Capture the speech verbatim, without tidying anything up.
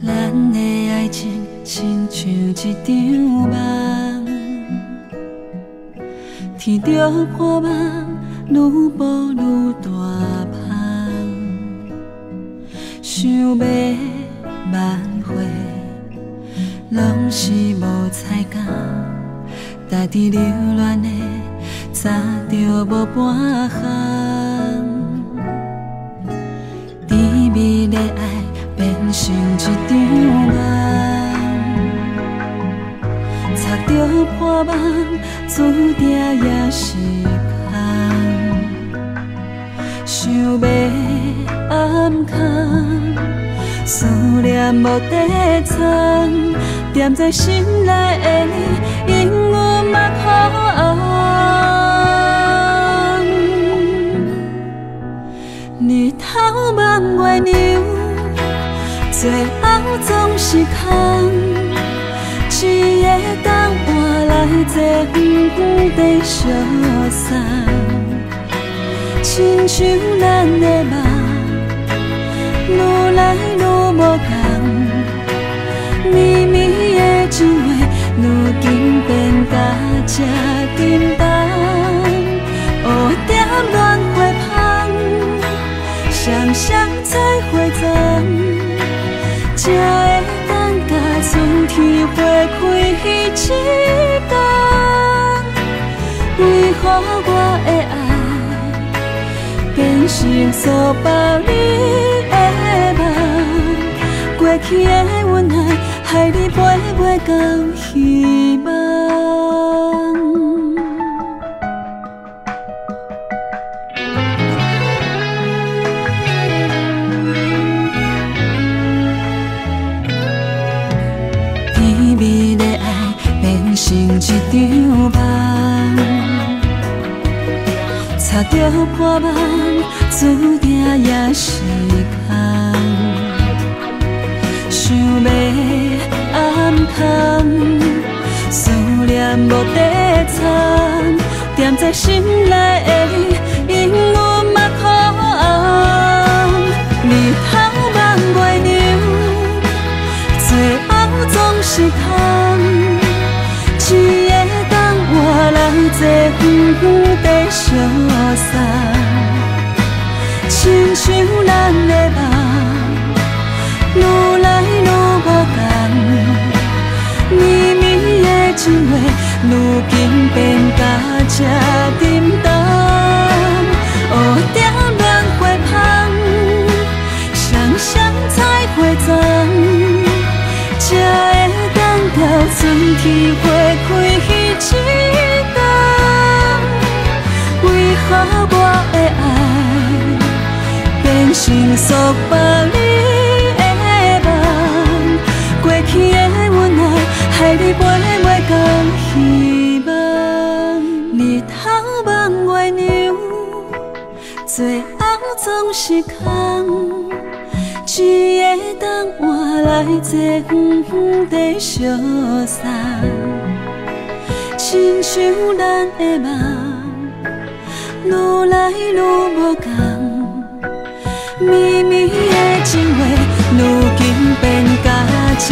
咱的爱情亲像一场梦，闻着破梦愈薄愈大香，想要挽回，拢是无彩工。家己留恋的，早就无半项。甜蜜的爱变成一场梦，擦着破梦，注定也是空。想要暗藏。 思念无地藏，惦在心内的你，永远莫予红。日头望月亮，最后总是空，只会当换来坐远远的相送，亲像咱的梦，愈来愈。 无同，绵绵的情话，如今变甲这沉重。乌蝶乱花香，双双采花丛，才会当甲春天花开彼一天。为何我的爱，变成酥包你的梦？ 过去的恩爱，害你飞袂到希望。甜蜜的爱变成一场梦，擦着破梦，注定也是空。 想要暗藏，思念无地藏，惦在心内的你，永远莫予红。日头望月亮，最后总是空，只会当换来坐远远的相送，亲像咱的梦，愈。 情话，如今变甲这沉重。乌蝶乱花香，双双采花丛，才会等到春天花开彼一天。为何我的爱变成酥包你的梦？过去的恩爱，害你飞。 到希望，日头望月亮，最后总是空，只会当换来坐远远的相送，亲像咱的梦，愈来愈无同，绵绵的情话，如今变甲这。